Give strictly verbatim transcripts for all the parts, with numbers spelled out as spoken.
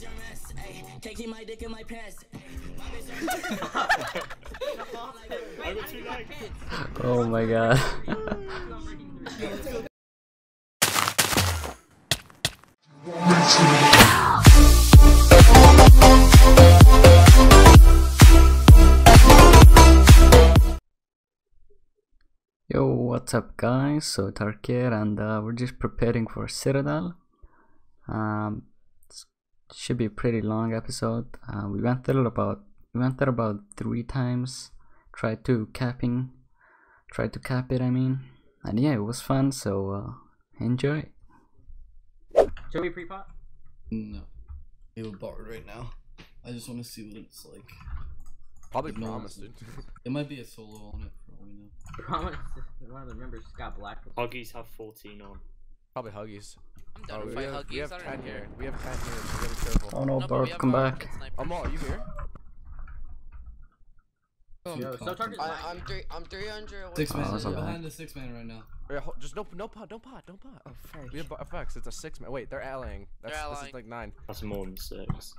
is your mess. Ayy, can't keep my dick in my pants. Oh my god. Yo, what's up guys, so Sotark here, and uh, we're just preparing for Citadel. Um, should be a pretty long episode. Uh, we went there about we went there about three times. Tried to capping, tried to cap it. I mean, and yeah, it was fun. So uh, enjoy. Should we pre-pot? No, I feel bored right now. I just want to see what it's like. Probably it promised it. It might be a solo on it for all we know. Promise. One of the members got black. Huggies have fourteen on. Probably Huggies. I'm done oh, with my have, Huggies. We have ten here. We have ten here. So we gotta be careful. Oh no, no Barb, come back. Amal, are you here? Oh, no, so I, I'm three. I'm three hundred. Six man. Oh, I'm behind the six man right now. Yeah, hold, just no, no pot, no pot, no pot. Oh fuck. We have fucks. It's a six man. Wait, they're allying. That's, they're allying. This is like nine. That's more than six.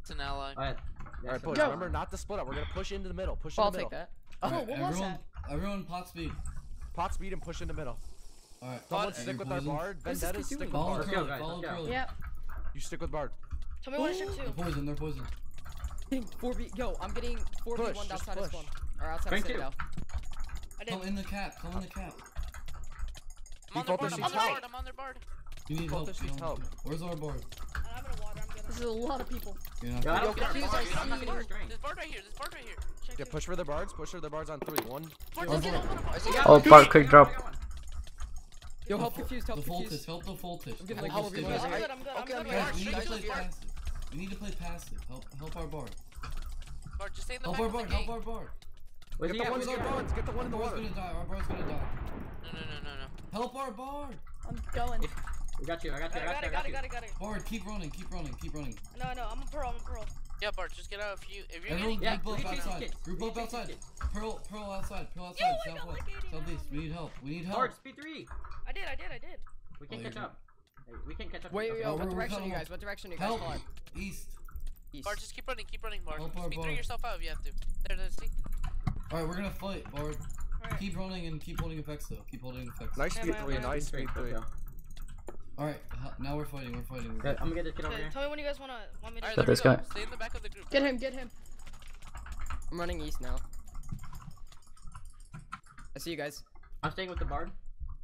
It's an ally. All right, all right, push. Go. Remember not to split up. We're gonna push into the middle. Push well, in the I'll middle. I'll take that. Oh, right, what everyone, was that? Everyone, pot speed. Pot speed and push in the middle. Alright, someone stick with our Bard. Vendetta, stick with Bard. Follow Curly, follow Curly. Yep. You stick with Bard. Tell me what I should do. They're poison, they're poison. four B, yo, I'm getting four B one outside of spawn. Or outside of Citadel. Come in the cap, come in the cap. I'm on their Bard, I'm on their Bard. You need help. Where's our Bard? I'm in a water, I'm gonna. This is a lot of people. Yo, I don't get our Bard, I'm not getting our Bard. There's Bard right here, there's Bard right here. Yeah, push for the Bards, push for the Bards on three one. Oh, Bard, quick drop. Yo, help confuse, help confuse. Help the voltage. I'm getting help. I'm good, I'm good, I'm good. We need to play passive. Help, help our Bard. Bard, just stay in the back of the gate. Help our Bard, help our Bard. Get the one in the water. Get the one in the water. Our Bard's gonna die, our Bard's gonna die. No, no, no, no, no. Help our Bard. I'm going. I got you, I got you, I got you, I got you. Bard, keep running, keep running, keep running. No, no, I'm a Pearl, I'm a Pearl. Yeah, Bard, just get out if you, if you're getting... Yeah, group up outside, group up outside. Pearl, Pearl outside, Pearl outside, southwest, southeast, we need help, we need help. Bard, speed three. I did, I did, I did. We can't oh, catch up. Hey, we can't catch up. Wait, wait, wait, oh, what direction are you guys, what direction are you guys help. Calling? East. East. Bard, just keep running, keep running, Bard. Help speed Bard. Three yourself out if you have to. There, there, see? Alright, we're gonna fight, Bard. Right. Keep running and keep holding effects though, keep holding effects. Nice speed three, nice speed three. Alright, now we're fighting, we're fighting. We're I'm gonna get this kid over here. Tell me when you guys wanna, want me to get this guy. Stay in the back of the group. Get him, get him. I'm running east now. I see you guys. I'm staying with the Bard.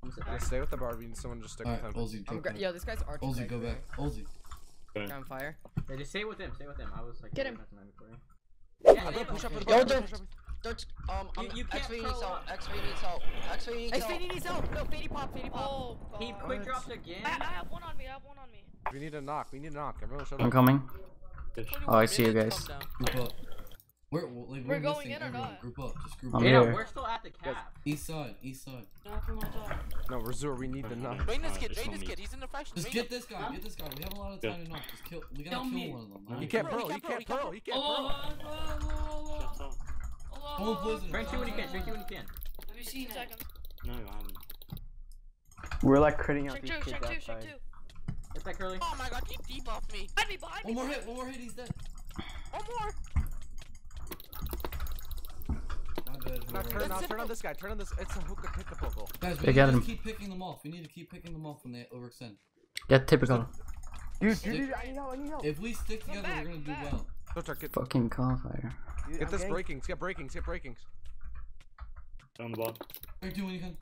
I'm yeah, stay with the Bard, we need someone to just stick right, with him. Ozzy, yo, this guy's arching. Ozzy, go back. Ozzy. Okay. On fire. Yeah, just stay with him, stay with him. I was like, get him. Yeah, yeah, yeah, push up with the Bard. Yo, don't, um, I'm, you, you can't X three needs help, X three needs help, X three needs help. X three needs help, no, Fady Pop, Fady Pop. Oh, God. He quick drops again. I, I have one on me, I have one on me. We need a knock, we need a knock, everyone shut up. I'm coming. Oh, I see you guys. Group up. We're, like, we're, we're going in or everyone. Not? Group up, just group I'm up. Yeah, we're still at the cap. East side, east side. No, Rizzer, we need the knock. Bring this kid, bring this kid, he's in the faction. Just get this guy, get this guy, we have a lot of time yeah. to knock. Just kill, we gotta Tell kill me. One of them. Right? He can't pearl, he can't pearl, he can't pearl. Shut up. Drink you when you can, drink you when you can. Have you seen it? No, I haven't. We're like critting out these kids outside. Get that Curly. Oh my god, keep deep off me. Behind me, behind me. One more hit, one more hit, he's dead. One more. Now turn, now turn on this guy, turn on this. It's a hookah pick a buckle. Guys, we need to keep picking them off. We need to keep picking them off when they overextend. Get typical. Dude, dude, I need help, I need help. If we stick together, we're gonna do well. Get fucking campfire. Get I'm this gang. Breakings, get breakings, get breakings. Down the block. They're doing again.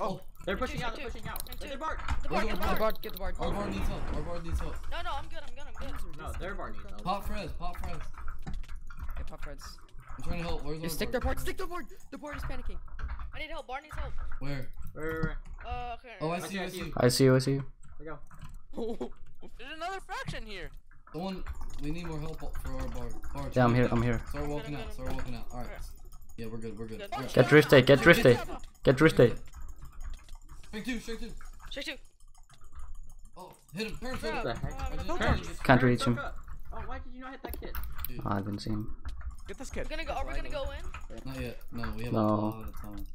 Oh, they're pushing out, they're pushing out. They're the Bard. The Bard, get the Bard. Get the Bard. Our Bard needs help, our Bard needs help. No, no, I'm good, I'm good, I'm good. No, their Bard needs help. Pop Frez, pop Frez. Yeah, pop Frez. I'm trying to help, where's Just stick their Bard, stick their Bard. The Bard is panicking. I need help, Bard needs help. Where? Where, where, where? Uh, okay. Oh, I see, I see you, I see you. I see you, I see you. There you go. There's another faction here. The one, we need more help for our Bard. Bard yeah, I'm here, I'm here. Start walking out, start walking out. Alright. Yeah, we're good, we're good. Get yeah. drifted, get drifted. Get drifted. Strike two, strike two. Strike two. Oh, hit him. Turn, turn. What the heck? Can't reach him. Oh, why did you not hit that kid? Dude. Oh, I didn't see him. Get this kid. We're gonna go, are we gonna go in? Not yet. No, we have no. a lot of time.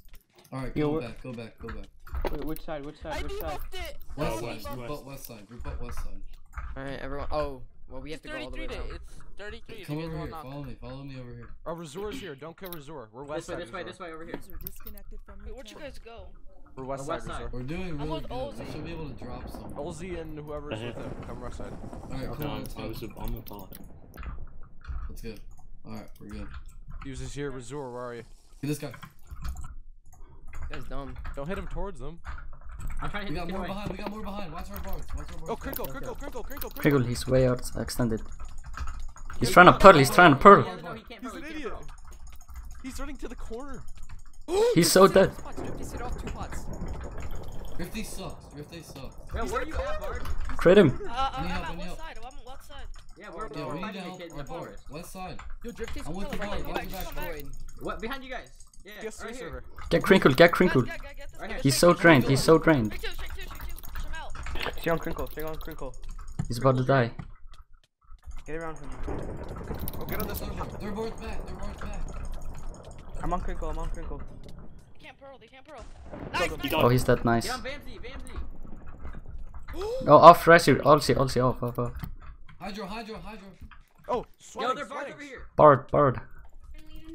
Alright, go Yo, back, go back, go back. Wait, which side, which side, I which side? It. West, west side, group up west side, group up west side. Alright, everyone, oh. Well, we have to go all the way around. It's thirty-three. Come over here. Follow me. Follow me over here. Oh, Rizzor's here. Don't kill Rizzor. We're west side. This way. This way. This way. Over here. Wait, where'd you guys go? We're west side. We're doing really good. We should be able to drop some. Olzy and whoever's with him. Come west side. All right, cool. I was on the top. Let's go. All right, we're good. Use this here, Rizzor. Where are you? Get this guy. That's dumb. Don't hit him towards them. I'm trying to hit we got more away. behind, we got more behind. Watch our barns. Watch our barns. Oh, crinkle, crinkle, crinkle, crinkle, crinkle. He's way out extended. He's yeah, trying to pearl, he's trying to pearl. Yeah, no, he he's pearl. an he idiot. He's running to the corner. He's so dead. Rifty sucks. Rifty sucks. Yeah, where are you at, Bard? Crit him. Uh, uh, I'm out west side. I'm on left side. Yeah, we're behind you kids in the forest. West side. Yo, Drifty's coming over. What? Behind you guys. Yeah, right right here. Get crinkled, get crinkled. Guys, guys, guys, right he's so drained, he's so drained. Stay on crinkle, stay on crinkle. He's about to die. Get around him. Oh, get on this one. They're both back, they're both back. I'm on crinkle, I'm on crinkle. They can't pearl, they can't pearl. Nice, nice. Oh, he's that nice. Get on Vamzy, Vamzy. Oh, off, Rizzer, Olzy, Olzy, off, off, off. Hydro, Hydro, Hydro. Oh, Swanks, Yo, Bard, over here. Bard, Bard.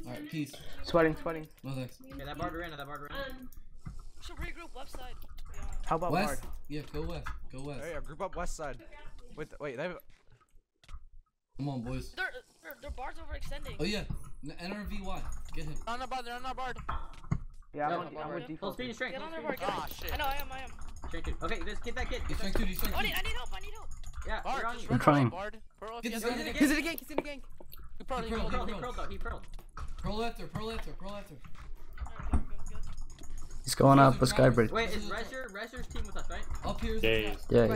Alright, peace. Sweating, sweating. No thanks. Okay, that Bard ran, that Bard ran. Um, we should regroup left side. Yeah. How about west? Bard? Yeah, go west. Go west. Hey, group up west side. Wait, wait. They have... Come on, boys. Their, their, their Bard's overextending. Oh, yeah. N R V Y. Get him. I'm not Bard, they're not Bard. Yeah, no, I'm, I'm, I'm with default. Full speed and strength. Get on their Bard, get on. Oh, shit. I know, I am, I am. Strength dude. Okay, let's get that kid. He's strength dude, he's strength dude. I need, I need help, I need help. Yeah, Bard, on I'm trying. He's in the gang, he's in the gang, he's in the gang. He pearled, he pearled, he pearled, he pearled, he pearled. Pearl after, pearl after, pearl after. He's going up a skybridge. Wait, is Rizzer, Rizzer's team with us, right? Up here is the trap. Yeah,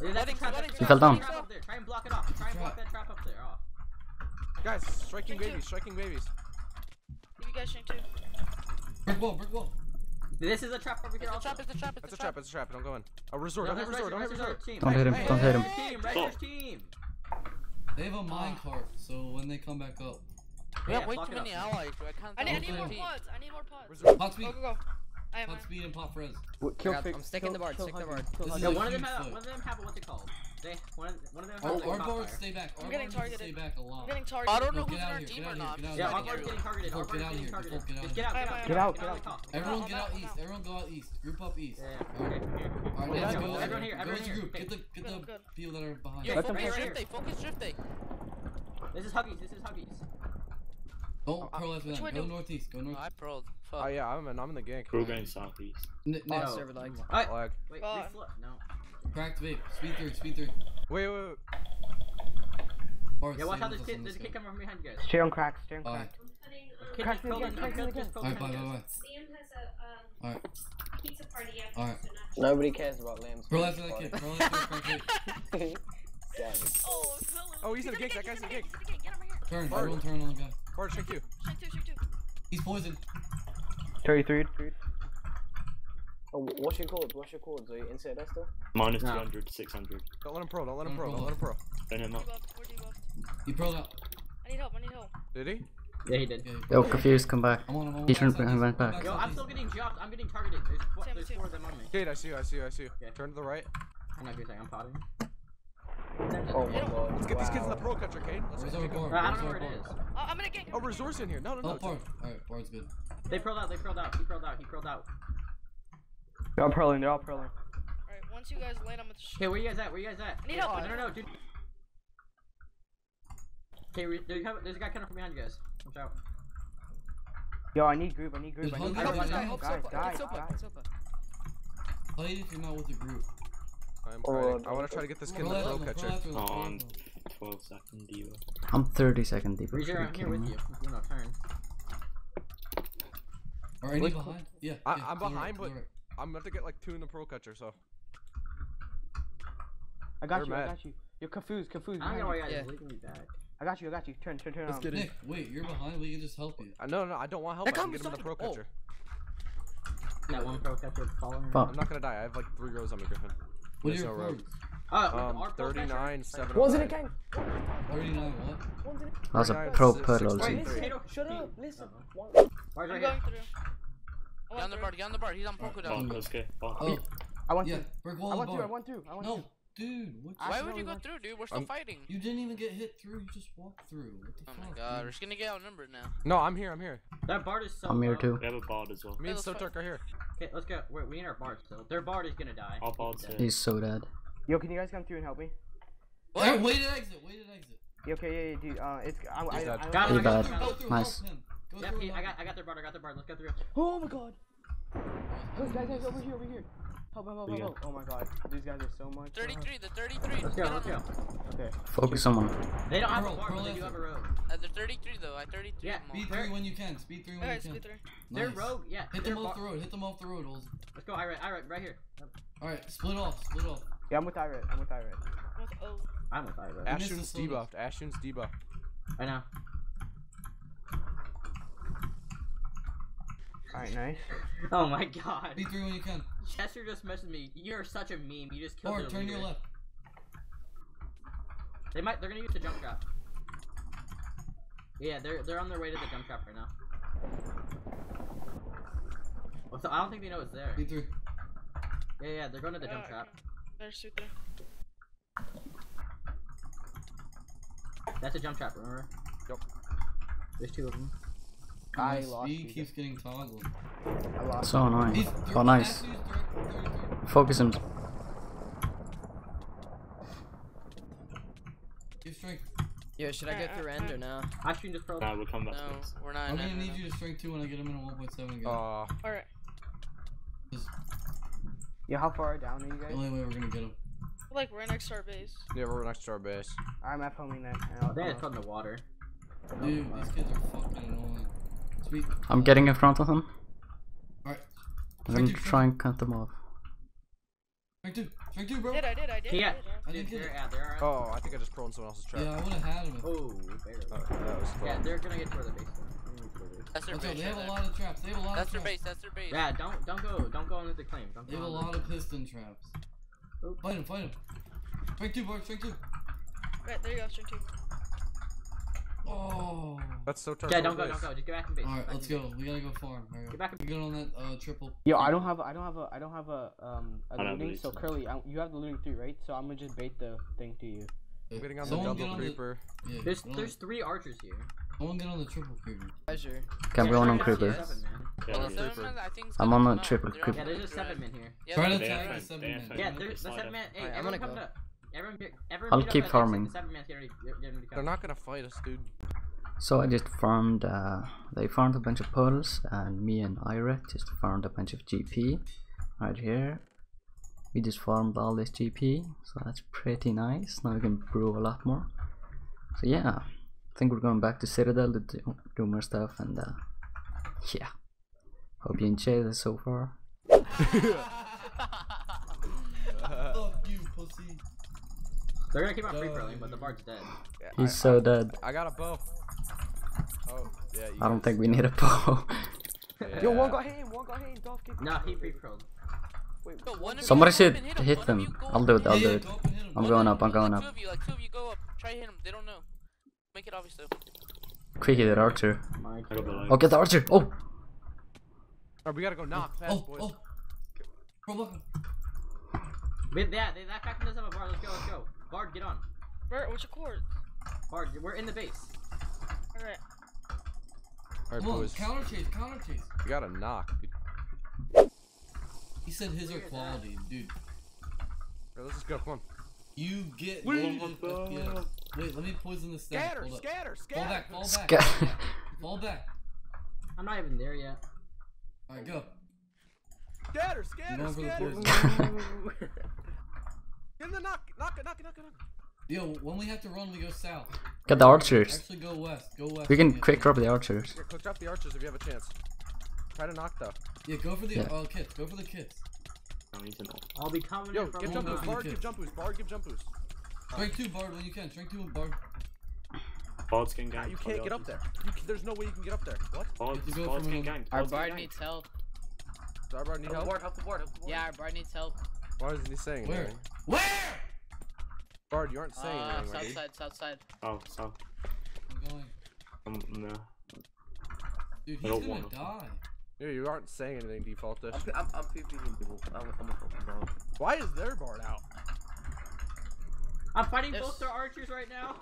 he is. He fell down. Try and block it off. Try and block that trap up there. Guys, striking babies, striking babies. You guys shank too. Brick wall, brick wall. This is a trap over here. It's a trap, it's a trap, it's a trap. It's a trap, don't go in. Oh, Rizzor, don't hit Rizzor, don't hit Rizzor. Don't hit him, don't hit him. Rizzer's team. They have a minecart, so when they come back up. We yeah, have way too many up. allies, bro. I can't. I need, I need more pods. I need more pods. Pot speed. Go, go, go. I am. Pot speed and pot res. Kill, got, I'm sticking kill, the bard. Stick the bard. Yeah, one of them have. One of them have what's it called? They. One of, one of them. Oh, our bards stay back. I'm getting targeted. Stay back a lot. I'm getting targeted. I don't know who's in our team or not. Yeah, our bard's getting targeted. Our bard's getting targeted. Just get out. Get out. Get out. Everyone get out east. Everyone go out east. Group up east. Yeah. Okay. All right, let's go. Everyone here. Everyone here. Get the get the people that are behind. Yeah, focus shift day. Focus shift day. This is Huggies. This is Huggies. Don't oh, pearl after that. Go do? northeast. Go northeast. No, I pearled. Fuck. Oh yeah, I'm in. I'm in the gank. We're going southeast. N no. Oh, server lags. Alright. Lag. Wait. Uh, no. Cracked vape. Speed through. Speed through. Wait, wait, wait. Bard, yeah, watch out. There's a kid, kid coming from behind you guys. Stay on crack. Stay on crack. Alright. Alright, bye, bye, bye. Liam has a um, pizza party after. Alright. Nobody cares about Liam's. Pearl after that kid. Pearl after that kid. Oh, oh, he's in the gank. That guy's in the gank. Turn. Everyone turn on the guy. Bard, strike two. Strike two, strike two. He's poisoned. thirty-three. Oh, what's your chords? What's your chords? Are you inside that still? Minus nah. two hundred, six hundred. Don't let him pro, don't let him pro, don't let him pro. Don't him up. He pro'd up. I need help, I need help. Did he? Yeah, he did. Yeah, he Yo, confused, come back. I'm on, I'm on, he turned and went back. Yo, I'm still getting jumped, I'm getting targeted. There's, four, there's four of them on me. Kate, I see you, I see you, I see you. Yeah. Turn to the right. I'm not good, I'm potting. Oh my god. Let's get wow. these kids in the pro country, Kate. Let's Where's go. Bar? I don't know where it is. Uh, I'm gonna get Oh, Rizzor's in here. No, no, no. Oh, alright, Bard's good. They pearled out, they pearled out, he pearled out, he pearled out. They're all pearling, they're all pearling. Alright, once you guys land, I'm gonna shoot. Okay, where you guys at? Where you guys at? I need help. Oh, no, no, no, dude. Okay, there's a guy coming from behind you guys. Watch out. Yo, I need group, I need group. I need group. I hope so. It's Sopa, it's Sopa. Play it if you're not with the group. I'm oh, I want to try to get this kid in the pro catcher. On twelve second diva. I'm thirty second diva. Rizzer, I'm here with you. You're not turn. Are you behind? Yeah. I, yeah I'm behind, right, but right. I'm about to get like two in the pro catcher, so. I got They're you, mad. I got you. You're confused, confused. I don't know why you guys are leading me back. I got you, I got you. Turn, turn, turn. Let's on. Get Nick, in. Wait, you're behind. We can just help you. Uh, no, no, I don't want help. I can get him in the pro catcher. That one pro catcher following me. I'm not gonna die. I have like three rows on me, Griffin. What is no rope? Um, thirty-nine, seven. One's in a gang. thirty-nine, what? That's a pro pearl. Shut up, listen. I'm going through. Get on the bar, get on the bar. He's on Poco down. I want you. I want you. I want you. No. Dude, what? Why would you go through, dude? We're still I'm... fighting. You didn't even get hit through. You just walked through. What the oh fuck? Oh my god, dude? We're just gonna get outnumbered now. No, I'm here. I'm here. That bard is so. I'm here too. They have a bard as well. Me and Sotark are here. Okay, let's go. Wait, we need our bard still. Their bard is gonna die. All bard's dead. He's so dead. Yo, can you guys come through and help me? What? Wait to exit. Wait to exit. You okay? Yeah, yeah, dude. Uh, it's. I, I, I, I, got I, I got him. Go through, nice. Help him. Go yeah, through, yeah, I got. I got their bard. I got their bard. Let's go through. Oh my god. Guys, guys, guys, over here, over here. Help, help, help, help, help. Oh my god, these guys are so much. thirty-three, the thirty-three. Let's go, let's go. Okay. Focus on them. They don't have a road, they do have a road. Uh, they're thirty-three though, I thirty-three. Yeah, speed three when you can, speed three when you can. Alright, speed three. They're rogue, yeah. Hit them off the road, hit them off the road, Ols. Let's go, Irek, Irek, right here. Alright, split off, split off. Yeah, I'm with Irek, I'm with Irek. I'm with O. I'm with Irek. Ashton's debuffed, Ashton's debuffed. I know. Alright, nice. Oh my god. Be through when you can. Chester just messaged me. You're such a meme. You just killed me. Or turn to your left. They might. They're gonna use the jump trap. Yeah, they're they're on their way to the jump trap right now. Well, so I don't think they know it's there. Be through. Yeah, yeah, they're going to the jump uh, trap. There's shoot there. That's a jump trap. Remember? Yep. There's two of them. I lost. He keeps getting toggled. I lost. So annoying. Oh, nice. Focus him. Give strength. Yo, should I get through end or no? I should just probably. Nah, we'll come back. No, we're not. I'm gonna need you to strength two when I get him in a one point seven again. All right. Yeah, how far down are you guys? The only way we're gonna get him. Like we're next to our base. Yeah, we're next to our base. I'm at homing next. I think it's on the water. Dude, these kids are fucking annoying. Sweet. I'm getting in front of them. Alright. I'm trying to cut them off. Strike two, strike two, bro. I did, I did, I did. Yeah. I did, I did. I did, I did. They're, yeah, they're all right. Oh, I think I just prone someone else's trap. Yeah, I would have had him. Oh, barely. Oh, that was fun. Yeah, they're gonna get toward the base. That's their base. They have a lot of traps. They have a lot of traps. That's their base. That's their base. Yeah, don't, don't go, don't go into the claim. Don't go. They have a lot of piston traps. Oops. Fight him, fight him. Strike two, Bart. Strike two. Right, there you go. Strike two. Oh, that's so terrible. Yeah, don't go, don't go. Just get back in base. All right, let's go. We gotta go farm. Right, get back. We got on that uh, triple. Yo, I don't have, I don't have a, I don't have a um a looting. So Curly, I, you have the looting three, right? So I'm gonna just bait the thing to you. I'm getting on the double creeper. The, yeah, there's there's three archers here. I won't get on the triple creeper. Pleasure. Okay, we're on on creeper. I'm on the triple creeper. Yeah, there's a seven man here. Try to attack the seven man. Yeah, there's the seven man. Hey, everyone comes up. Everyone, everyone I'll keep farming. They're not gonna fight us, dude. So I just farmed, uh, they farmed a bunch of pearls, and me and Irek just farmed a bunch of G P right here. We just farmed all this G P, so that's pretty nice. Now we can brew a lot more. So yeah, I think we're going back to Citadel to do, do more stuff, and uh, yeah. Hope you enjoyed this so far. Fuck you, pussy. They're gonna keep on free pearling, but the bard's dead. Yeah, He's I, so I, dead. I got a bow. Oh, yeah. You I don't think we need a bow. Yeah. Yo, one got hit him, one got hit him. Nah, he free pearled. Somebody should hit, hit, hit them. I'll do it, I'll do it. I'm going up, I'm going up. Quick, hit that archer. Oh, get the archer. Oh! Alright, we gotta go knock fast, boys. Wait, yeah, that captain doesn't have a bard. Let's go, let's go. Bard, get on. Bart, what's your cord? Bard, we're in the base. Alright. Alright, boys. Counter chase, counter chase. We got a knock, dude. He said his are quality, that. Dude. Alright, let's just go. Come on. You get. Wait, yeah. Wait, let me poison this thing. Scatter, Hold scatter, up. scatter. Fall back, fall Sc back. Fall back. I'm not even there yet. Alright, go. Scatter, scatter, scatter. In the knock, knock, knock, knock, knock. Yo, when we have to run, we go south. Get the archers. Actually, go west, go west. We can quick drop the archers. Yeah, quick drop the archers if you have a chance. Try to knock though. Yeah, go for the yeah. uh, kits. Go for the kits. I need to know. I'll be coming. Yo, get jump boost. Bard, give jump boost. Bard, give jump boost. Strike two, Bard, when you can. Strike two, Bard. Bard's getting ganked. You can't get up there. You can, there's no way you can get up there. What? Bard's getting ganked. Our Bard needs help. Does our Bard need help? Help the Bard. Help the Bard. Yeah, our Bard needs help. Why isn't he saying Where? Anything? Where? Bard, you aren't saying uh, anything. South side, south side. Oh, south. I'm going. Um, no. Dude, he's gonna want die. Dude, you aren't saying anything, Defaulter. I'm, I'm, I'm PvPing people. I'm, I'm a fucking bard. Why is their Bard out? I'm fighting There's... both their archers right now.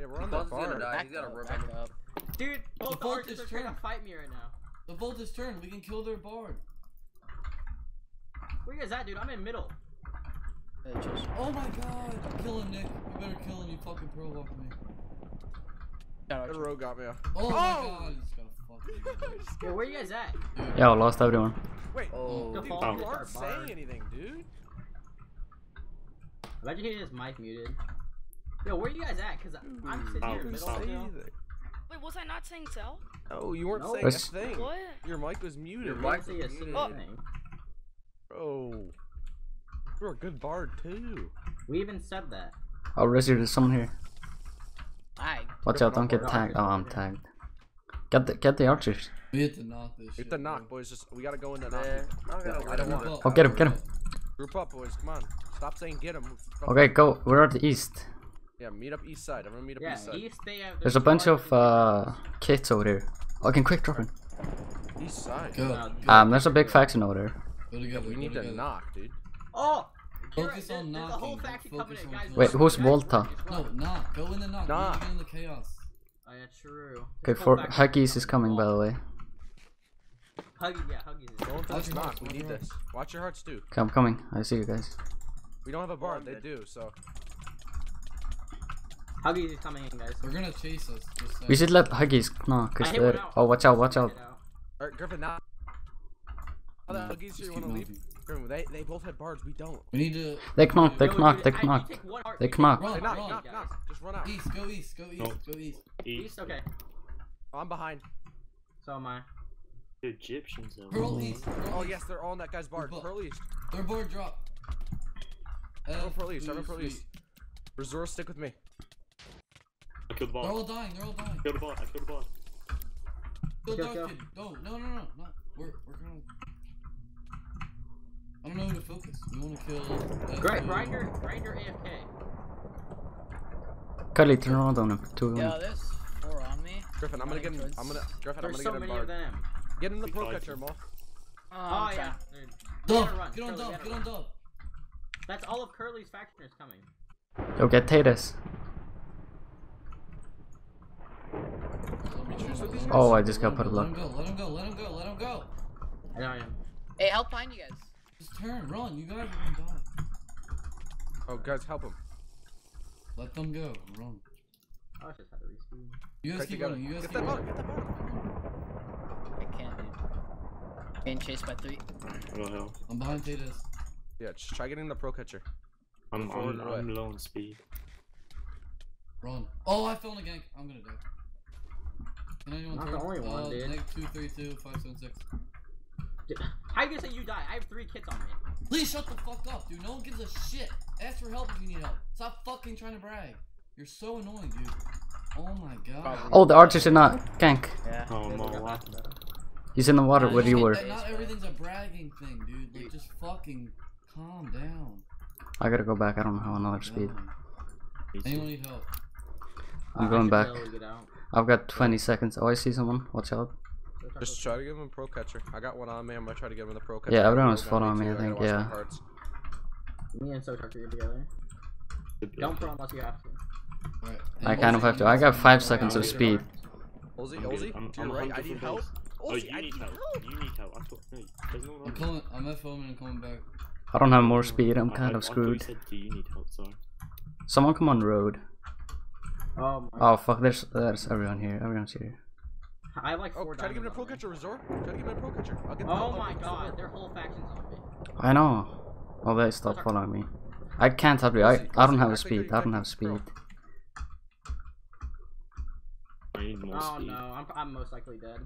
Yeah, we're on the bar. Back He's gotta back back up. up. Dude, both the archers are trying to fight me right now. The Volt is turned. We can kill their bard. Where is that, dude? I'm in middle. Hey, just... Oh my god! Kill him, Nick. You better kill him. You fucking pro walk me. That row got me. Oh, oh my god! He's got a fucking. Yo, where you guys at? Yeah, I lost everyone. Wait, oh, dude, oh. you aren't saying anything, dude. Imagine he just mic muted. Yo, where you guys at? Cause I, I'm sitting oh, here in middle. Wait, was I not saying so? Oh, you weren't no. saying What's... a thing. What? Your mic was muted. Your mic was muted. Oh. Bro, you're a good bard too. We even said that. Oh, Rizzer, there's someone here. I Watch out! Don't get tagged. Oh, I'm tagged. Get the get the archers. We hit the knock. This hit the knock, boys. Just we gotta go in the knock. I don't want it. Oh, get him! Get him! Group up, boys. Come on. Stop saying get him. Okay, go. We're at the east. Yeah, meet up east side. I'm gonna meet up yeah, east side. East, they have There's a bunch of uh kits over there. Oh, I can quick drop him. East side. Good. Um, there's a big faction over there. Go together, we go need together. to knock, dude. Oh. Focus on knocking. The whole faction coming in, guys. Wait, who's Volta? No, knock. Go in the knock. Knock. Go in the chaos. Oh yeah, true. Okay, for Huggies is coming by the way. Huggies, yeah, Huggies. Is knock. We need this. Watch your hearts, too. Okay, I'm coming. I see you guys. We don't have a bard. They do, so. Huggies is coming in, guys. We're gonna chase us. We should let Huggies knock. Cause they're... Oh, watch out! Watch out! Alright, Griffin, knock. Oh, the Huggies, you wanna leave? They, they both had bards, we don't. We need to. They knocked, they knocked, they knocked. They knocked. They knocked, just run out. East, go east, go east, no. go east. East, east okay. Oh, I'm behind. So am I. The Egyptians, though. Pearl east. Oh, yes, they're all in that guy's bard. Pearl east. Their bard dropped. Seven Pearl east, seven Pearl east. Resource, stick with me. I killed the bard. They're all dying, they're all dying. I killed the bard, I killed the bard. Kill, kill, kill. No, no, no, no. Not. We're, we're gonna. I don't know who to focus. We want to kill. Uh, Great, Grinder, Grinder A F K. Curly, turn around on him. Two of them. Yeah, this. Four on me. Griffin, I'm gonna get him. I'm gonna. Griffin, I'm gonna get him. There's so many of them. Get in the pro catcher, Maul. Oh yeah. Dove, get on Dove, get on Dove. That's all of Curly's factioners coming. Yo, get Tatus. Oh, I just got put a luck. Let him go. Let him go. Let him go. Let him go. There I am. Hey, I'll find you guys. Just turn, run, you guys are gonna die. Oh, guys, help him. Let them go, run. I just had to respawn. You guys keep running, you guys keep running. Get that bottom, get that bottom. I can't, dude. Being chased by three. Oh, hell. I'm behind Tatus. Yeah, just try getting the pro catcher. I'm, I'm, I'm low on speed. Run. Oh, I fell in a gank. I'm gonna die. Can anyone turn? Not the only one, uh, dude. two three two five seven six. How you gonna say you die? I have three kits on me. Please shut the fuck up, dude. No one gives a shit. Ask for help if you need help. Stop fucking trying to brag. You're so annoying, dude. Oh my god. Oh, the archers are not gank. Yeah. Oh, no. He's in the water. What do you were? Not everything's a bragging thing, dude. Like, just fucking calm down. I gotta go back. I don't know how another speed. Anyone need help? I'm going back. I've got twenty seconds. Oh, I see someone. Watch out. Just try to give him a pro catcher. I got one on me. I'm gonna try to give him the pro catcher. Yeah, everyone's full on me, I think. Yeah. Me and Sotark are together. Don't throw unless you have to. I kind of have to. I got five seconds of speed. Ozzy, Ozzy, to your right. I need help. Oh, you need help. You need help. I'm coming. I'm at foaming and coming back. I don't have more speed. I'm kind of screwed. Someone come on road. Oh fuck! There's there's everyone here. Everyone's here. I have like four. Oh, try to give me a pro catcher, Rizzer. Try to give me a pro catcher. I'll get oh my god, their whole faction's on me. I know. Oh, they stopped following me. I can't help you. I I don't have speed. I don't have speed. I need more speed. Oh no, I'm I'm most likely dead.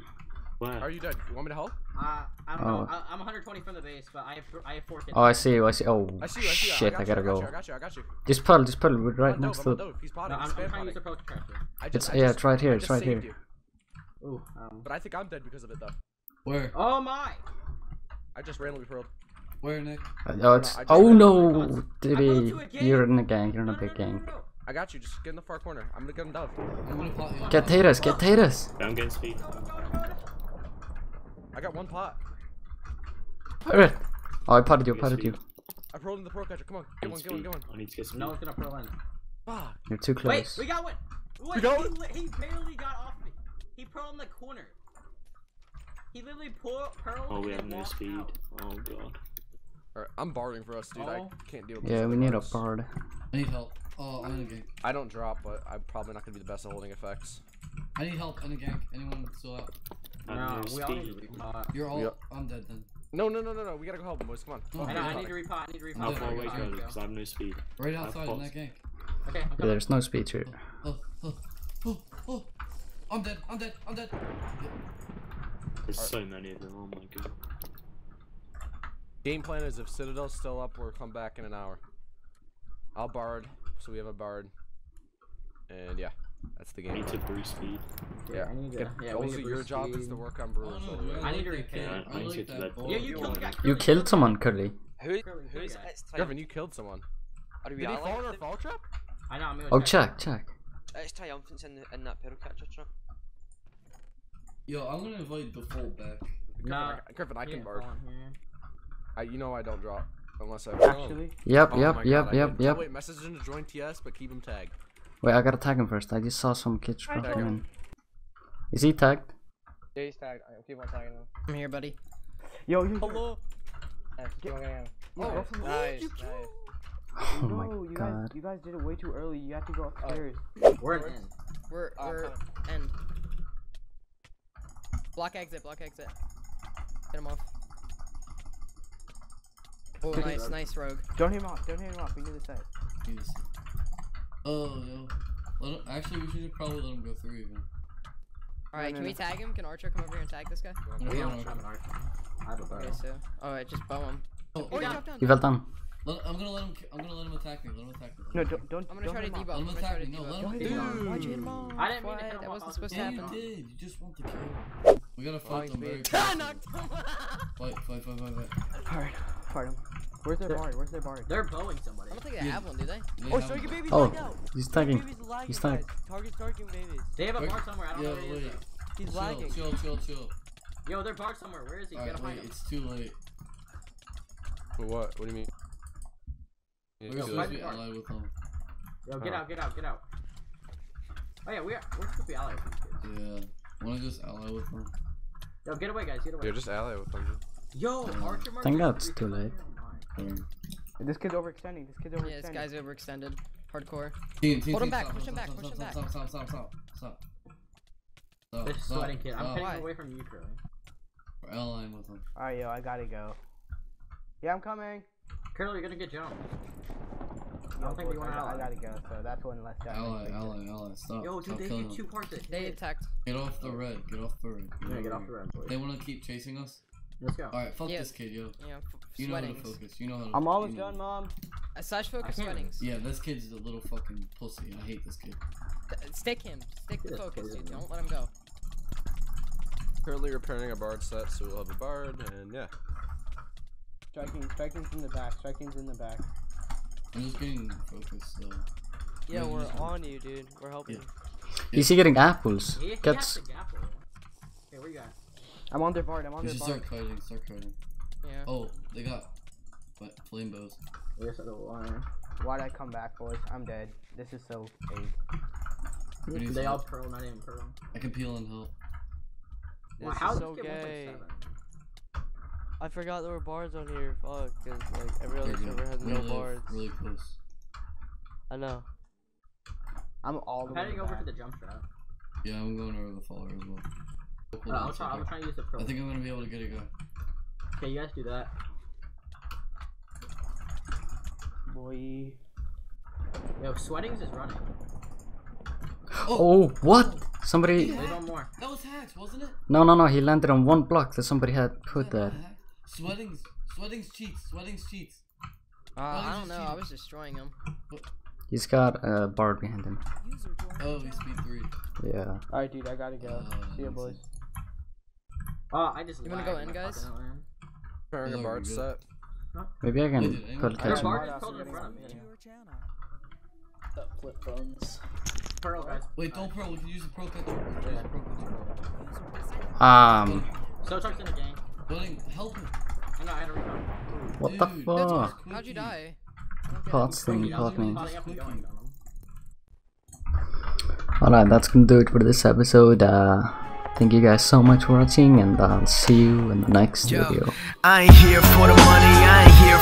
What? Are you dead? You want me to help? Uh, I don't know. I, I'm one hundred twenty from the base, but I have I have four kits. Oh, I see you. I see. Oh shit, I gotta go. I got you. I got you. Just pull. Just pull right next to the. I'm trying to use the pro catcher. It's yeah, it's right here. It's right here. Ooh, um. But I think I'm dead because of it, though. Where? Oh my! I just randomly rolled. Where, Nick? Uh, no, it's. Oh no! Diddy, you're in the gang. You're in a big gang. I got you. Just get in the far corner. I'm gonna get him down. Get Tatus. Get Tatus. I'm getting speed. I got one pot. Oh, I potted you. I potted you. I rolled in the pro catcher. Come on, get one, get one, get one. I need to get some. No one's gonna roll in. Fuck. You're too close. Wait, we got one. Wait, we got one. He, he barely got off me. He pearled in the corner. He literally pearled. Oh, we have no speed. Out. Oh god. Alright, I'm barding for us, dude. Oh. I can't deal with this. Yeah, we need a bard. I need help. Oh, I'm in a gank. I don't drop, but I'm probably not gonna be the best at holding effects. I need help. I'm in a gank. Anyone still out? No, we all need to repot. You're all. Yep. I'm dead then. No, no, no, no, no. We gotta go help them, boys. Come on. No, I, know, I need to repot. I need to repot. How far away go? Because I have no speed. Right outside in that gank. Okay. Yeah, there's no speed here. Oh, oh, oh, oh. I'm dead. I'm dead. I'm dead. There's all so right. many of them. Oh my god. Game plan is if Citadel's still up, we'll come back in an hour. I'll bard, so we have a bard. And yeah, that's the game. I need to brew speed. Yeah, I need to, yeah, also need to your job speed. Is to work on brewers. Oh, no, no, I, I need to repair. Yeah, like yeah, you, killed, you, you killed someone, Curly. Who, who's Devin, you killed someone. Are Did he fall like in our fall trap? I know, I'm gonna oh, check, check. It's Triumphant's in, the, in that peril catcher trap. Yo, I'm gonna invite the full back. Nah, Griffin, I can bard. I, you know I don't drop unless I actually. Yep, oh yep, God, yep, yep, yep. Wait, message him to join T S, but keep him tagged. Wait, I gotta tag him first. I just saw some kids running. Is he tagged? Yeah, he's tagged. I keep on tagging him. I'm here, buddy. Yo, you. Hello. Yes, get going on. Oh, nice, oh, nice. nice. Oh my no, you God. Guys, you guys did it way too early. You have to go upstairs. Oh. We're, we're in. in. We're oh, we're oh. in. Block exit. Block exit. Get him off. Oh, nice, rogue. nice rogue. Don't hit him off, don't hit him off, we need to save. Yes. Oh, no. Let him, actually, we should probably let him go through even. Alright, no, can no, we no. tag him? Can Archer come over here and tag this guy? No, we don't have an Archer. I have a bow. Okay, so. Alright, just bow him. Oh, oh, down. Down. You fell down. Let, I'm gonna let him, I'm gonna let him attack me, let him attack me. No, don't, don't, I'm gonna don't try to debug. Let him attack me, no, let him debug. Why'd you hit him off? I didn't mean to hit him off. That wasn't supposed to happen. Yeah, you did, you just want the kill. We gotta fight them very quickly. I knocked him off! Fight, fight, fight, fight, fight. Alright. Where's their bard? Where's their bard? They're bowing somebody. I don't think they yeah. have one, do they? Yeah, oh, so your baby's oh, out. He's tagging. He's tagging. Target's targeting babies. They have a bard somewhere. I don't yeah, know where it is. He's chill, lagging. Chill, chill, chill. Yo, they're bard somewhere. Where is he? All right, wait, it's too late. For what? What do you mean? We're gonna fight the ally with them. Yo, get out, get out, get out. Oh yeah, we're supposed to be allies with these kids. Yeah. Wanna just ally with them? Yo, get away, guys. Get away. Yo, just ally with them. Yo, Archer Mark. I think that's too late. Yeah. This kid's overextending. This kid's overextending. Yeah, this guy's overextended. Hardcore. Team, team, Hold team, him back. Stop, push stop, him back. Stop, push stop, him stop, back. Stop, stop, stop, stop, stop. This sweating kid. I'm getting away from you, Curly. We're allying with him. Alright, yo, I gotta go. Yeah, I'm coming. Curly, you're gonna get jumped. I don't think we want to ally. I gotta go, so that's one less guy. Ally, ally, ally, stop. Yo, dude, stop they did two parts of They attacked. Get off the red. Get off the red. Get yeah, get off the red, boys. They want to keep chasing us? Let's go. Alright, fuck yeah. this kid, yo. Yeah, you know how to focus. You know how to I'm almost done, Mom. A slash focus sweatings. Yeah, this kid's a little fucking pussy. I hate this kid. Th stick him. Stick yeah, the focus, dude. Don't let him go. Currently repairing a bard set, so we'll have a bard, and yeah. Striking, striking's in the back. Striking's in the back. I'm just getting focused, so. Yeah, we're on you, dude. We're helping. Yeah. Is he getting apples? He, he Gets. Has the apple. Okay, where you got? I'm on their bard, I'm on their bard. Start coding, start coding. Yeah. Oh, they got flame bows. I guess I don't want to. Why'd I come back, boys? I'm dead. This is so fake. They all pearl, not even pearl. I can peel and help. Wow, this how is so gay. I forgot there were bards on here. Fuck, because like, every other server has no bards. Really close. I know. I'm all the way back. I'm heading over to the jump shot. Yeah, I'm going over the follower as well. Hold uh, on, I'll try, I'll try to use the pro. I think I'm gonna be able to get it going. Okay, you guys do that. Boy. Yo, sweatings is running. Oh, oh what? Somebody. More. That was hacks, wasn't it? No, no, no, he landed on one block that somebody had put there. Sweatings, sweatings cheats, sweatings cheats. Uh, I don't know, cheating. I was destroying him. What? He's got a bard behind him. Oh, he's speed three. Yeah. Alright, dude, I gotta go. Uh, See ya, boys. Oh, I just. You wanna go in, guys? Preparing a bard set. Huh? Maybe I can put catch him. The flip phones. Pearl, guys. Wait, don't pearl. We can use the pearl catcher. Yeah, pearl catcher. Um. Sotark's in the gang. Building, help him. I know, I had a recon. What the fuck? How'd you die? Pot thing, pot thing. Alright, that's gonna do it for this episode. Uh, thank you guys so much for watching, and I'll see you in the next Yo, video. I ain't here for the money, I ain't here